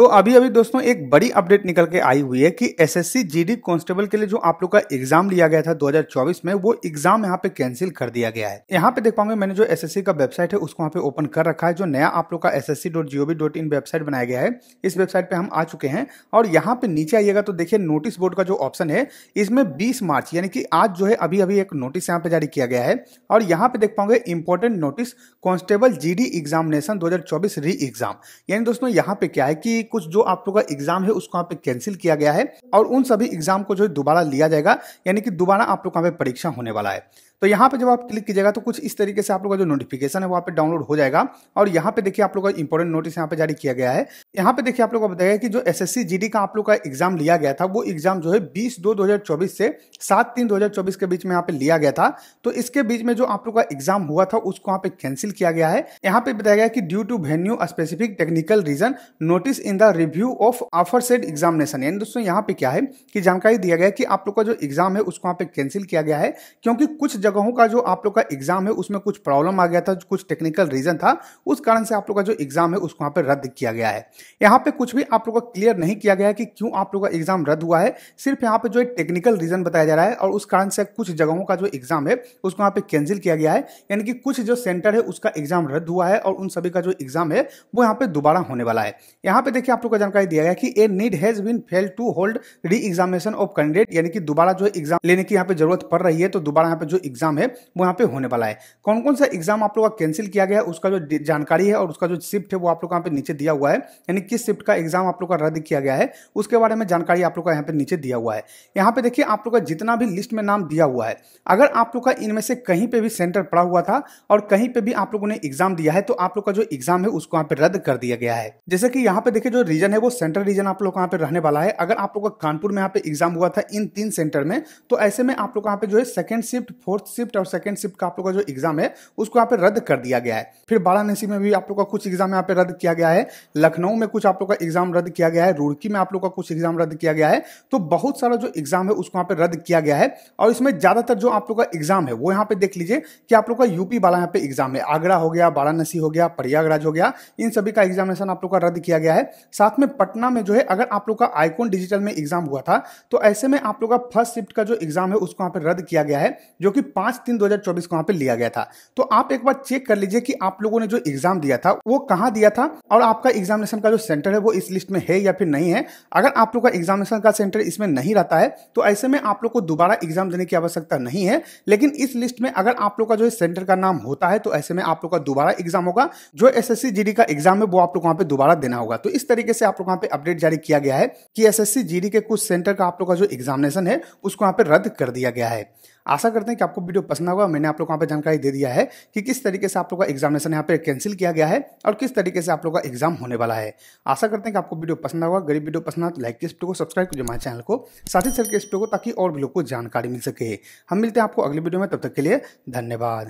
तो अभी अभी दोस्तों एक बड़ी अपडेट निकल के आई हुई है कि एसएससी जीडी कांस्टेबल के लिए जो आप लोग का एग्जाम लिया गया था 2024 में, वो एग्जाम यहाँ पे कैंसिल कर दिया गया है। यहाँ पे देख पाओगे मैंने जो एसएससी का वेबसाइट है उसको यहाँ पे ओपन कर रखा है। जो नया आप लोग का ssc.gov.in वेबसाइट बनाया गया है, इस वेबसाइट पे हम आ चुके हैं और यहाँ पे नीचे आइएगा तो देखिए नोटिस बोर्ड का जो ऑप्शन है इसमें 20 मार्च यानी कि आज जो है अभी अभी एक नोटिस यहाँ पे जारी किया गया है और यहाँ पे देख पाओगे important notice constable GD examination 2024 re exam. यानी दोस्तों यहाँ पे क्या है कि कुछ जो आप लोग का एग्जाम है उसको यहाँ पे कैंसिल किया गया है और उन सभी एग्जाम को जो दोबारा लिया जाएगा, यानी कि दोबारा आप लोग का यहाँ पे परीक्षा होने वाला है। तो यहाँ पे जब आप क्लिक कीजिएगा तो कुछ इस तरीके से आप लोग का जो नोटिफिकेशन है वहाँ पे डाउनलोड हो जाएगा और यहाँ पे देखिए आप लोग का इंपॉर्टेंट नोटिस यहाँ पे जारी किया गया है। यहाँ पे देखिए आप लोग को बताया कि जो एसएससी जीडी का आप लोग का एग्जाम लिया गया था वो एग्जाम जो है 20/2/2024 से 7/3/2024 के बीच में यहाँ पे लिया गया था। तो इसके बीच में जो आप लोग का एग्जाम हुआ था उसको यहाँ पे कैंसिल किया गया है। यहाँ पे बताया गया कि due to venue specific technical reason notice in the review of offer set examination. यानी दोस्तों यहाँ पे क्या है कि जानकारी दिया गया कि आप लोग का जो एग्जाम है उसको यहाँ पे कैंसिल किया गया है क्योंकि कुछ जगहों का जो आप लोग का एग्जाम है उसमें कुछ प्रॉब्लम आ गया था, कुछ टेक्निकल रीजन था, उस कारण से आप लोग का जो एग्जाम है उसको वहां पे रद्द किया गया है। यहाँ पे कुछ भी आप लोग का क्लियर नहीं किया गया है कि क्यों आप लोग का एग्जाम रद्द हुआ है, सिर्फ यहाँ पे जो टेक्निकल रीजन बताया जा रहा है और उस कारण से कुछ जगहों का जो एग्जाम है उसको यहाँ पे कैंसिल किया गया है। यानी कि कुछ जो सेंटर है उसका एग्जाम रद्द हुआ है और उन सभी का जो एग्जाम है वो यहाँ पे दोबारा होने वाला है। यहाँ पे देखिए आप लोग का जानकारी दिया गया कि a need has been failed to hold re examination of candidate, यानी कि दोबारा जो एग्जाम लेने की यहाँ पे जरूरत पड़ रही है तो दोबारा यहाँ पे जो एग्जाम है वो यहाँ पे होने वाला है। कौन कौन सा एग्जाम आप लोग का कैंसिल किया गया है उसका जो जानकारी है और उसका जो शिफ्ट है वो आप लोग यहाँ पे नीचे दिया हुआ है, यानी किस शिफ्ट का एग्जाम आप लोग का रद्द किया गया है उसके बारे में जानकारी आप लोग का यहाँ पे नीचे दिया हुआ है। यहाँ पे देखिए आप लोग का जितना भी लिस्ट में नाम दिया हुआ है, अगर आप लोग का इनमें से कहीं पे भी सेंटर पड़ा हुआ था और कहीं पे भी आप लोगों ने एग्जाम दिया है तो आप लोग का जो एग्जाम है उसको यहाँ पे रद्द कर दिया गया है। जैसे कि यहाँ पे देखिए जो रीजन है वो सेंट्रल रीजन आप लोग यहाँ पे रहने वाला है। अगर आप लोग का कानपुर में यहाँ पे एग्जाम हुआ था इन 3 सेंटर में, तो ऐसे में आप लोग यहाँ पे जो है सेकंड शिफ्ट, फोर्थ शिफ्ट और सेकंड शिफ्ट का आप लोग का जो एग्जाम है उसको यहाँ पे रद्द कर दिया गया है। फिर वाराणसी में भी आप लोग का कुछ एग्जाम यहाँ पे रद्द किया गया है, लखनऊ में कुछ आप लोग का एग्जाम रद्द किया गया है, रुड़की में आप लोग का कुछ एग्जाम रद्द किया गया है। तो बहुत सारा जो एग्जाम है उसको यहाँ पे रद्द किया गया है और इसमें ज्यादातर जो आप लोग का एग्जाम है वो यहाँ पे देख लीजिए कि आप लोग का यूपी वाला यहाँ पे एग्जाम है। आगरा हो गया, वाराणसी हो गया, प्रयागराज हो गया, इन सभी का एग्जामिनेशन आप लोग का रद्द किया गया है। साथ में पटना में जो है अगर आप लोग का आइकॉन डिजिटल में एग्जाम हुआ था तो ऐसे में आप लोग का फर्स्ट शिफ्ट का जो एग्जाम है उसको यहाँ पे रद्द किया गया है, जो कि 5/3/2024 को यहाँ पे लिया गया था। तो आप एक बार चेक कर लीजिए कि आप लोगों ने जो एग्जाम दिया था वो कहाँ दिया था और आपका एग्जामिनेशन का जो सेंटर है वो इस लिस्ट में है या फिर नहीं है। अगर आप लोग का एग्जामिनेशन का सेंटर इसमें नहीं रहता है तो ऐसे में आप लोग को दोबारा एग्जाम देने की आवश्यकता नहीं है, लेकिन इस लिस्ट में अगर आप लोग का जो सेंटर का नाम होता है तो ऐसे में आप लोग का दोबारा एग्जाम होगा। जो एसएससी जीडी का एग्जाम है वो आप लोग वहां पे दोबारा देना होगा। तो इस तरीके से आप लोग वहां पे अपडेट जारी किया गया है कि एसएससी जीडी के कुछ सेंटर का आप लोग का जो एग्जामिनेशन है उसको वहां पे रद्द कर दिया गया है। आशा करते हैं कि आपको वीडियो पसंद होगा। मैंने आप लोग को यहाँ पे जानकारी दे दिया है कि किस तरीके से आप लोग का एग्जामिनेशन यहाँ पे कैंसिल किया गया है और किस तरीके से आप लोग का एग्जाम होने वाला है। आशा करते हैं कि आपको वीडियो पसंद होगा। गरीब वीडियो पसंद आए तो लाइक कीजिए, इसको सब्सक्राइब कीजिए हमारे चैनल को, साथ ही शेयर कीजिए इसको ताकि और भी लोग को जानकारी मिल सके। हम मिलते हैं आपको अगले वीडियो में, तब तक के लिए धन्यवाद।